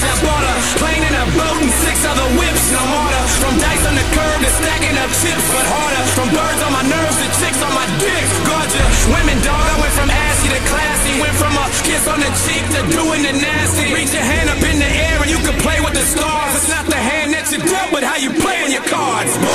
bitch I bought her. Plane in a boat and 6 other whips, no harder. From dice on the curb to stacking up chips, but harder. From birds on my nerves to chicks on my dick, gorgeous. Women, dog, I went from assy to classy. Went from a kiss on the cheek to doing the nasty. Reach your hand up in the air and you can play with the stars. It's not the hand that you dealt, but how you playing your cards, boy.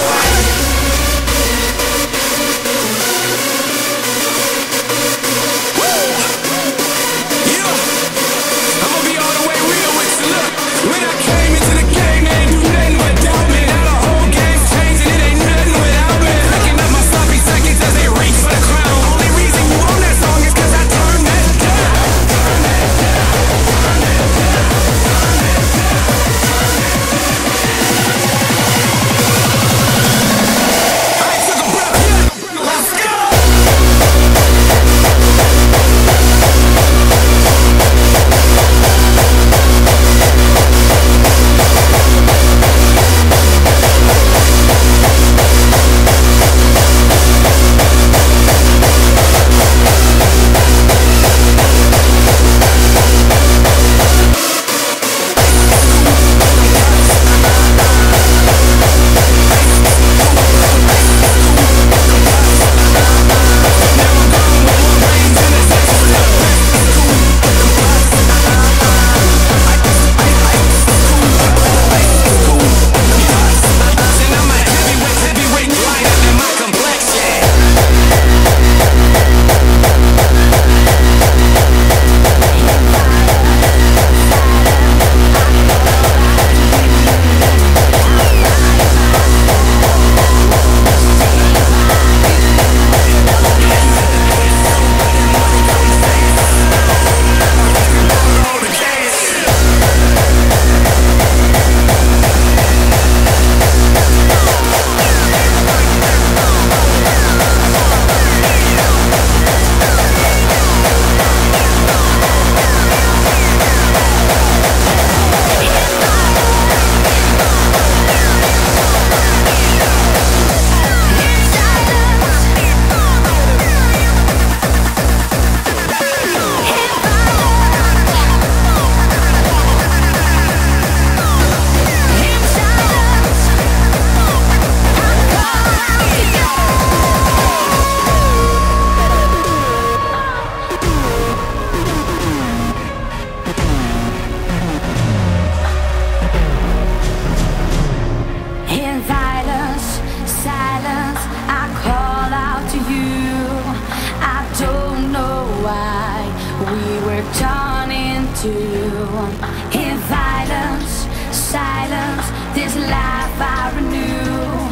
In violence, silence, this life I renew.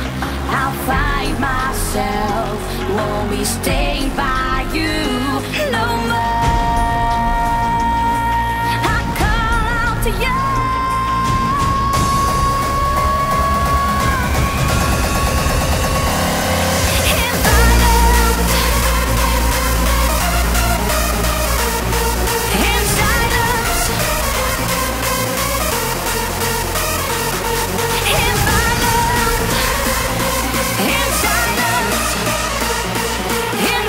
I'll find myself, won't be stayed by you no more. I call out to you. Yeah.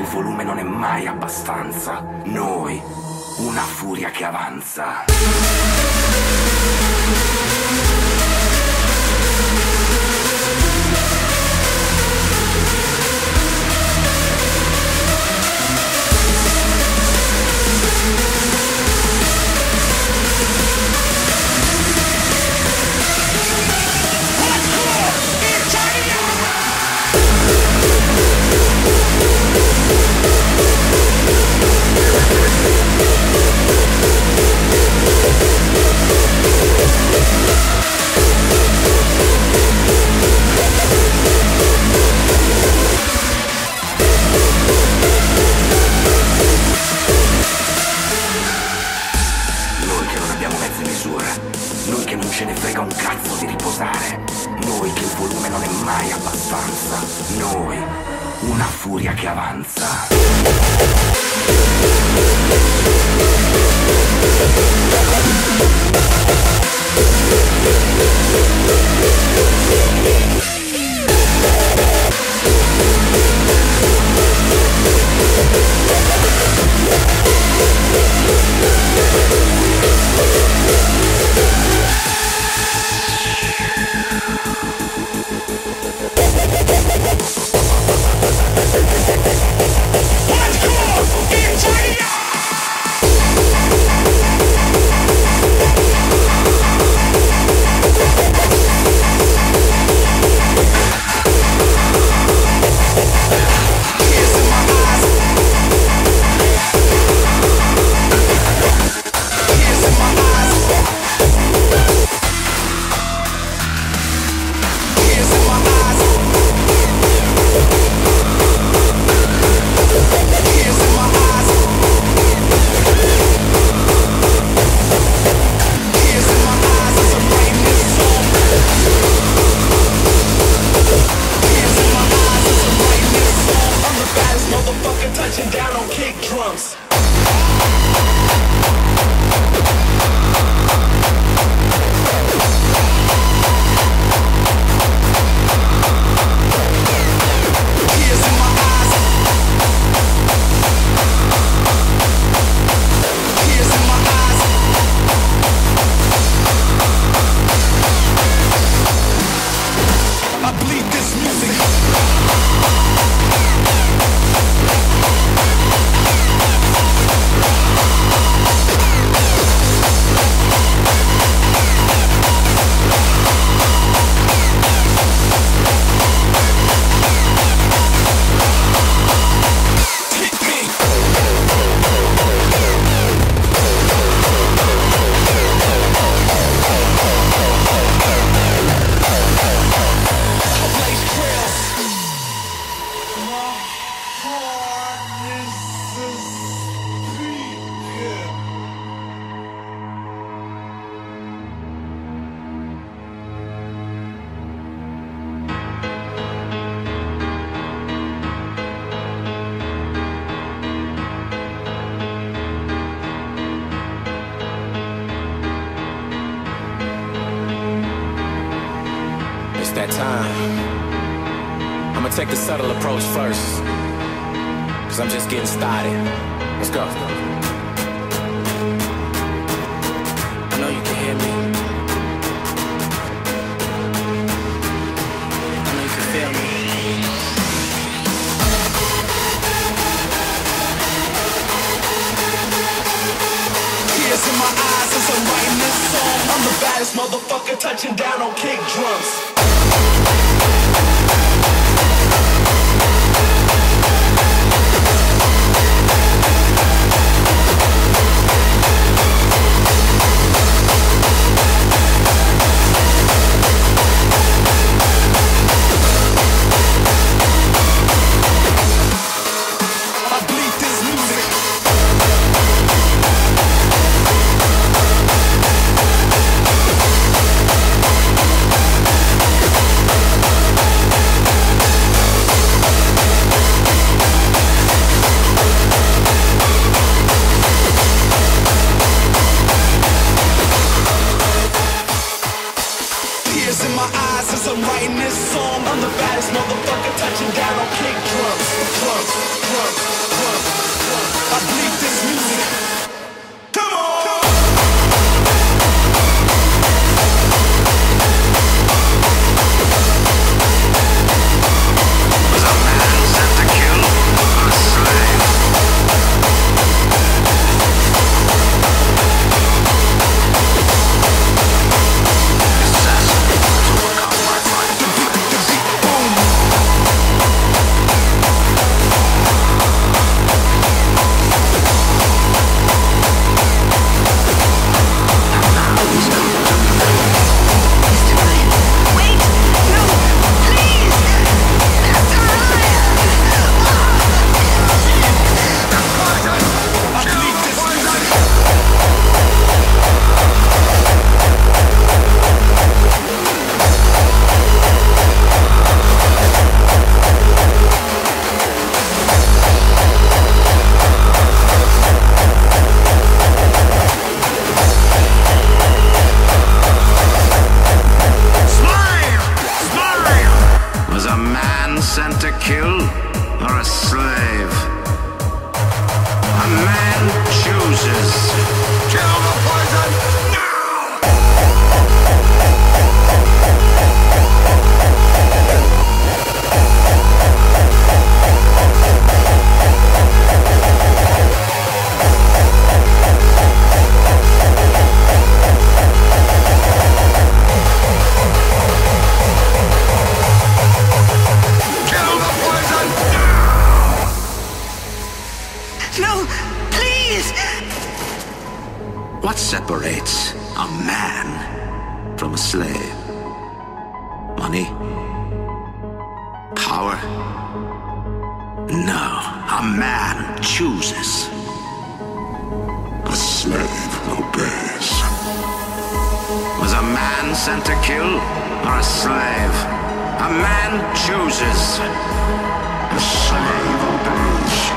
il volume non è mai abbastanza. Noi, una furia che avanza. Noi che non ce ne frega un cazzo di riposare. Noi che il volume non è mai abbastanza. Noi, una furia che avanza. That time, I'ma take the subtle approach first, cause I'm just getting started. Let's go. I know you can hear me. I know you can feel me. Tears in my eyes as I'm writing this song. I'm the baddest motherfucker touching down on kick drums. No, please! What separates a man from a slave? Money? Power? No, a man chooses. A slave obeys. Was a man sent to kill or a slave? A man chooses. A slave obeys.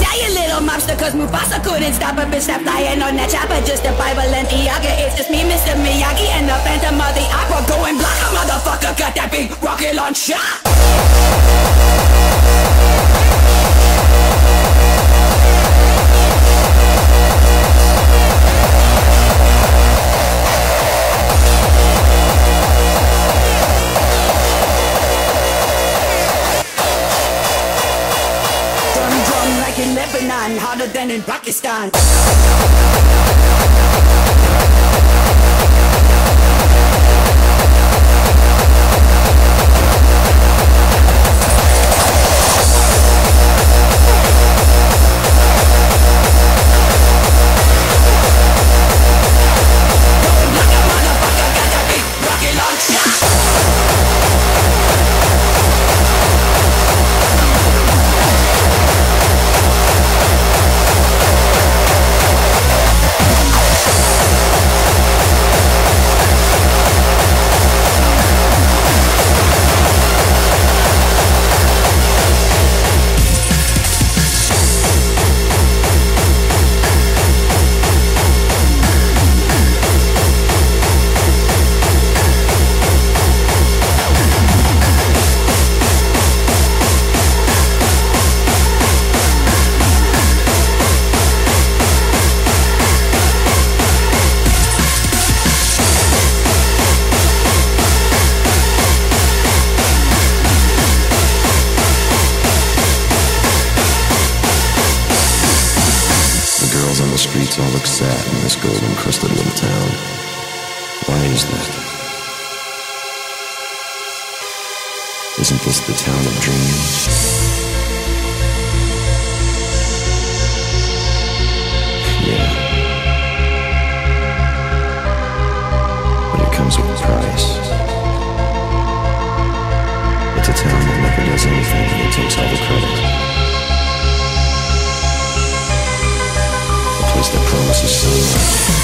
Tell you little mobster, cause Mufasa couldn't stop a bitch that flying on that chopper. Just the Bible and Iaga, it's just me, Mr. Miyagi, and the Phantom of the Opera. Go and block a motherfucker, got that big rocket launcher. Lebanon, harder than in Pakistan. All look sad in this gold-encrusted little town. Why is that? Isn't this the town of dreams? Yeah. But it comes with a price. It's a town that never does anything and it takes all the credit. The promise is so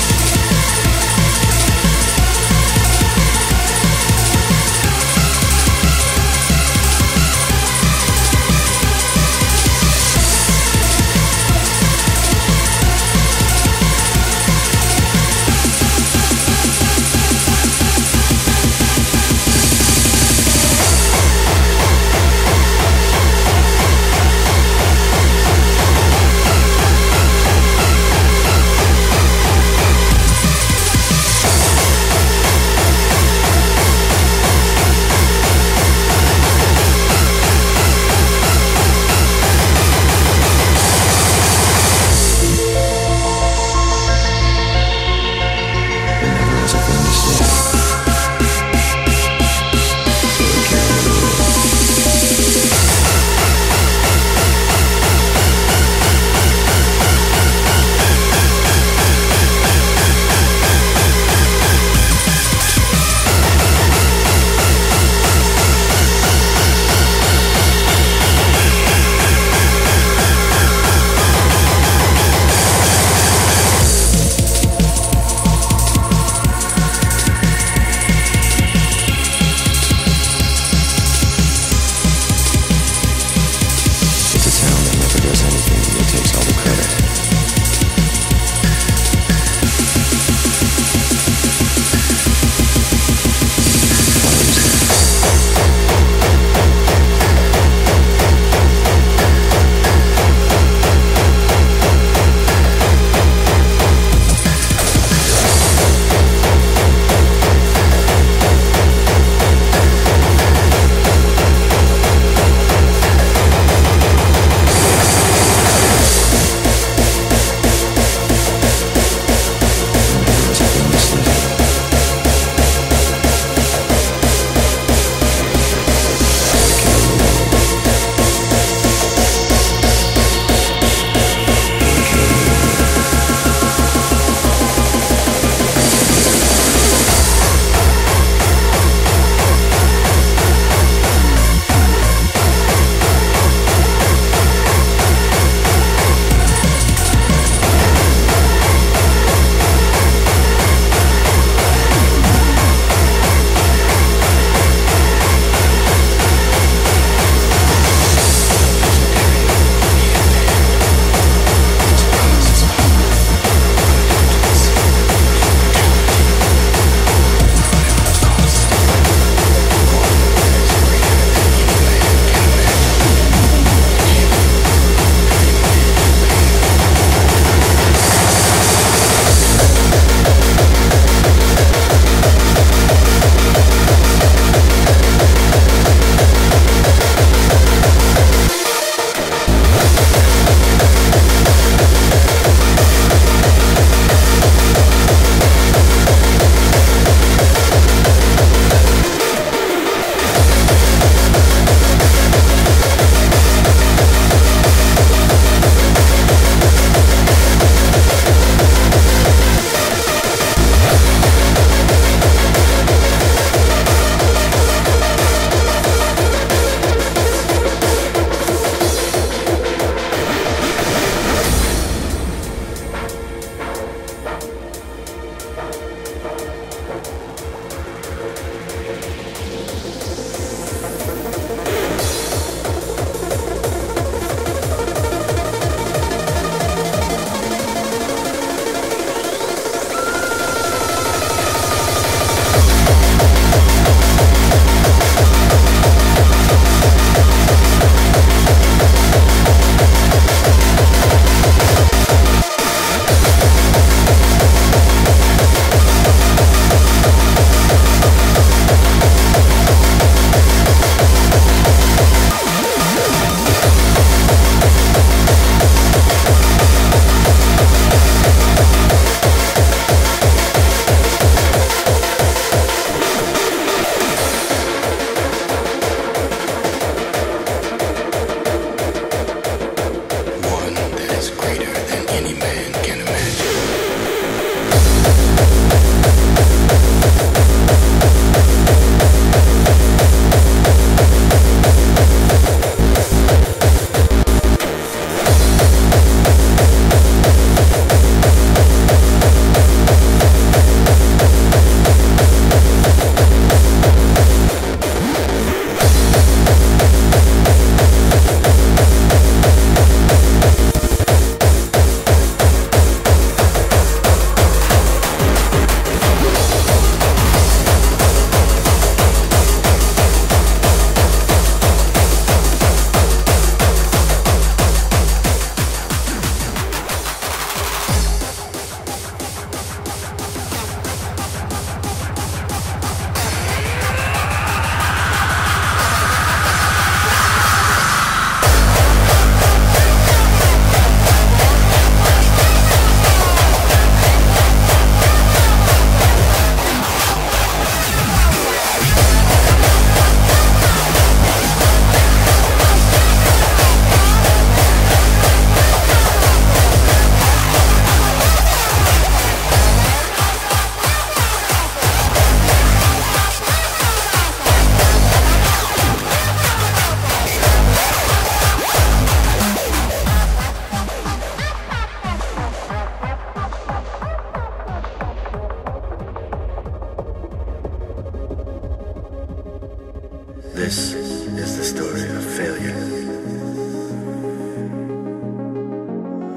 This is the story of failure,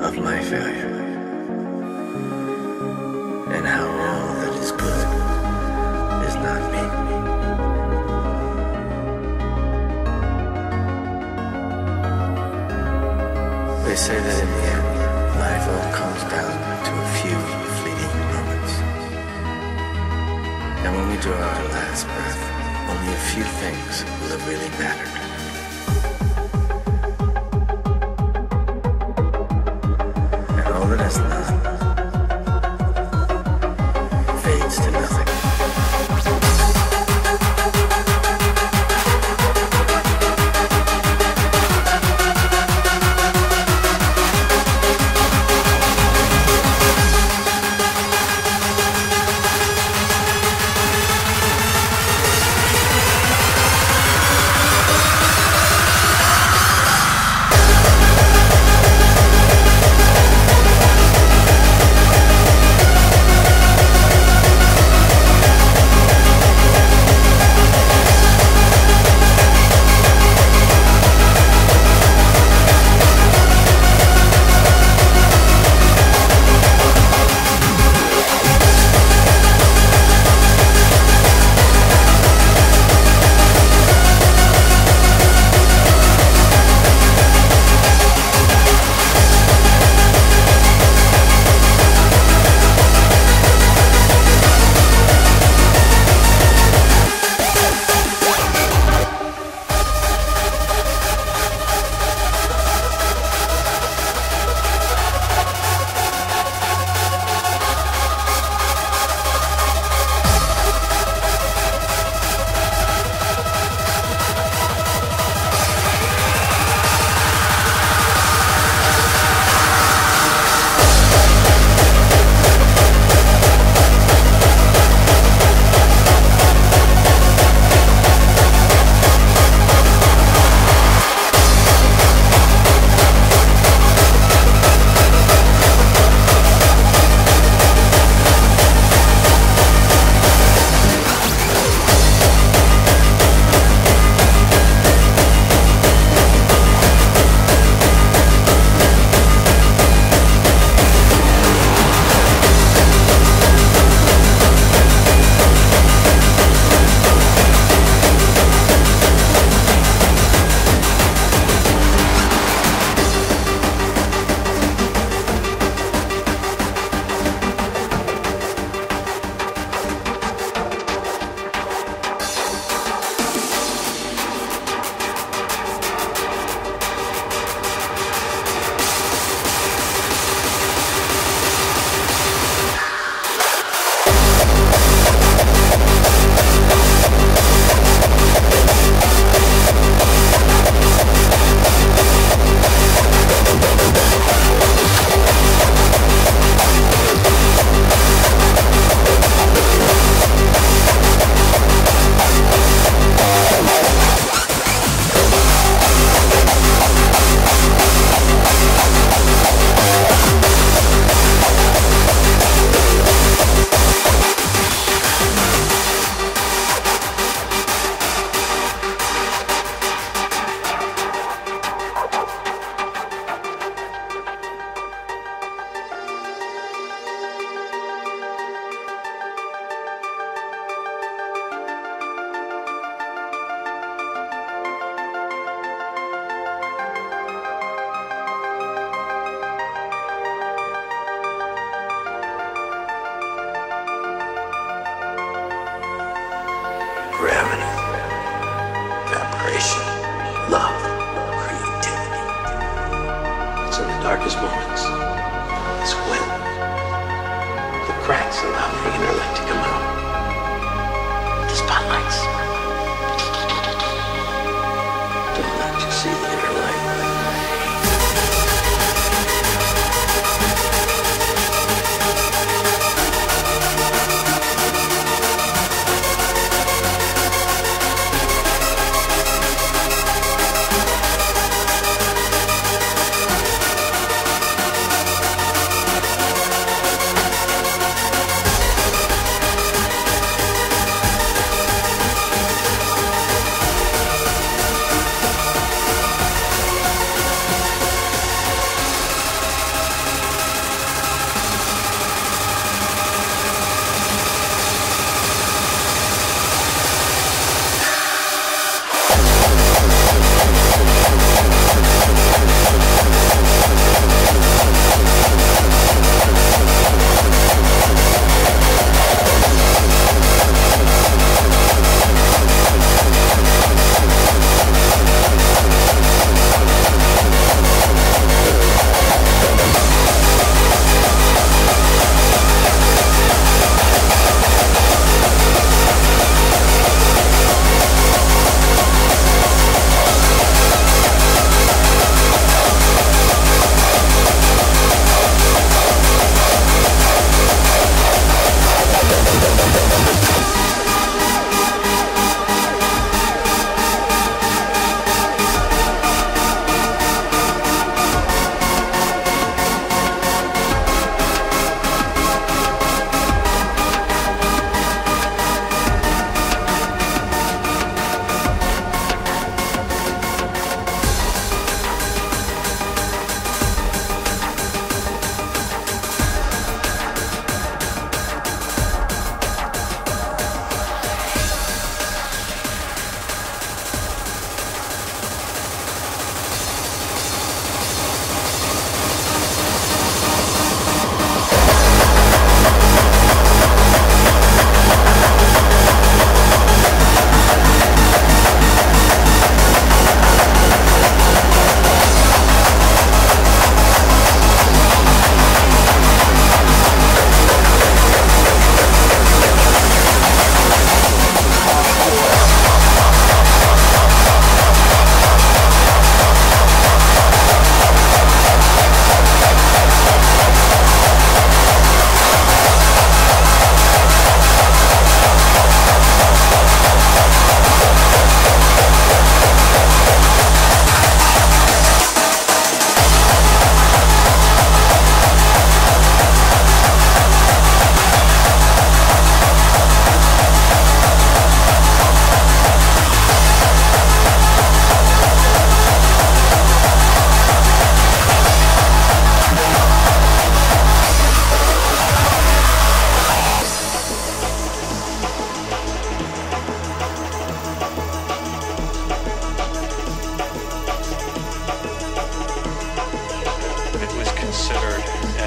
of my failure, and how all that is good is not me. They say that in the end, life all comes down to a few fleeting moments, and when we draw our last breath, only a few things will have really mattered. And all that is left fades to nothing.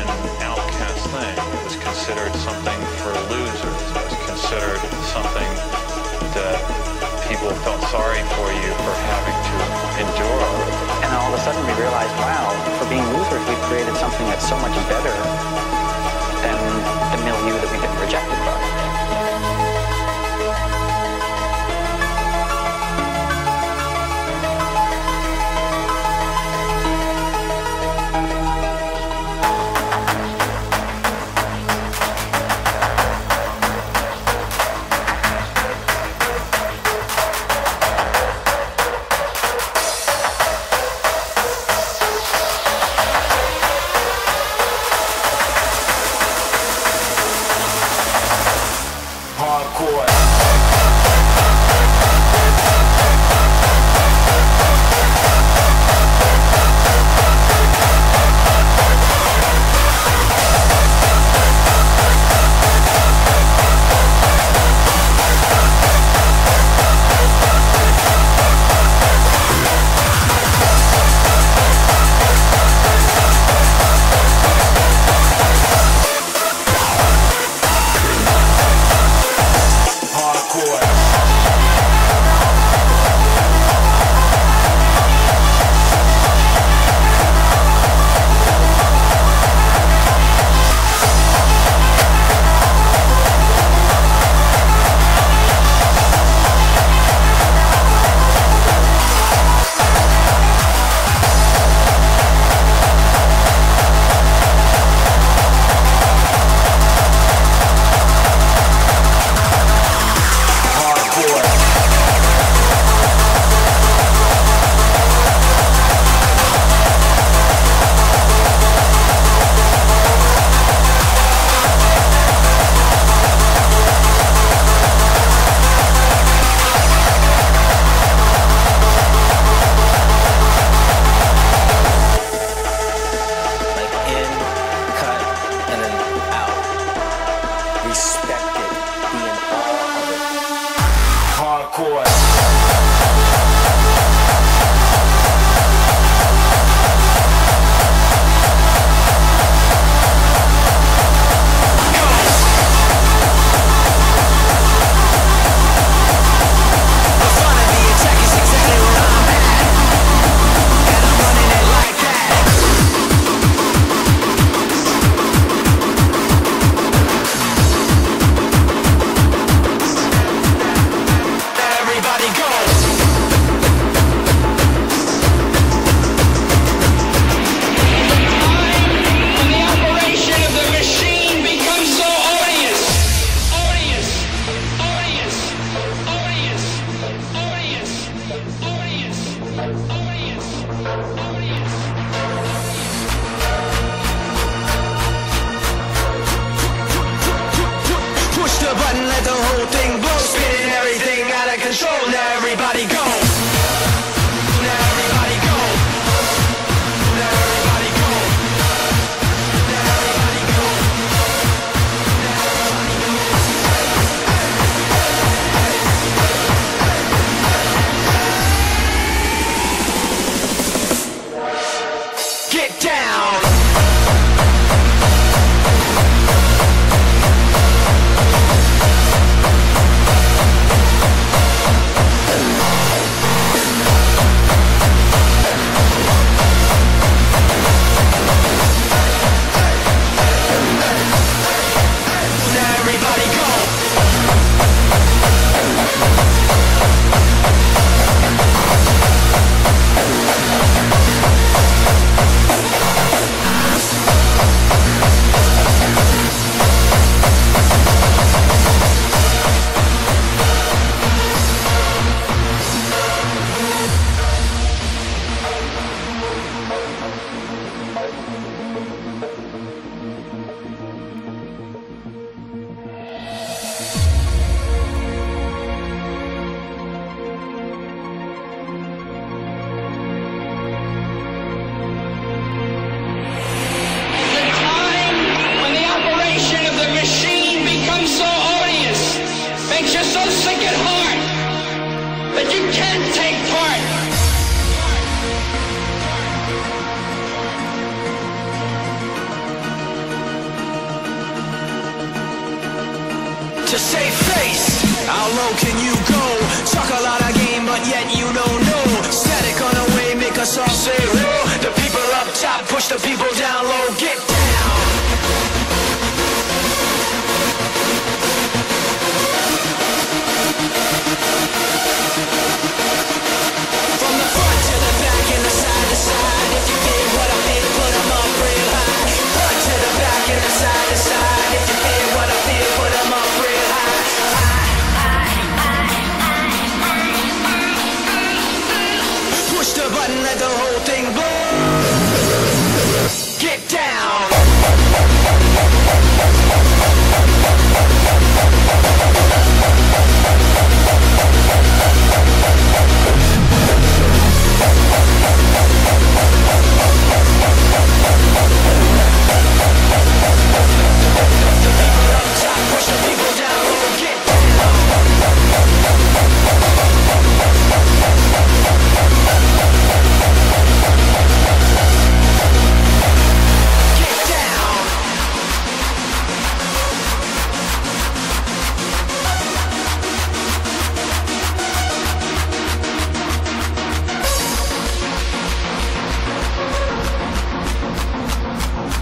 an outcast thing. It was considered something for losers. It was considered something that people felt sorry for you for having to endure. And all of a sudden we realized, wow, for being losers, we've created something that's so much better than the milieu that we've been rejected by. just say face. How low can you go? Talk a lot of game, but yet you don't know. Static on the way, make us all say roll. The people up top, push the people down low. Get down. From the front to the back and the side to side. If you dig what I made, put them up real high. Front to the back and the side to side. If you dig what I feel, put them up real high. Push the button, let the whole thing blow. Get down.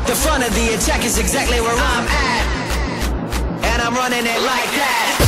The front of the attack is exactly where I'm at, and I'm running it like that.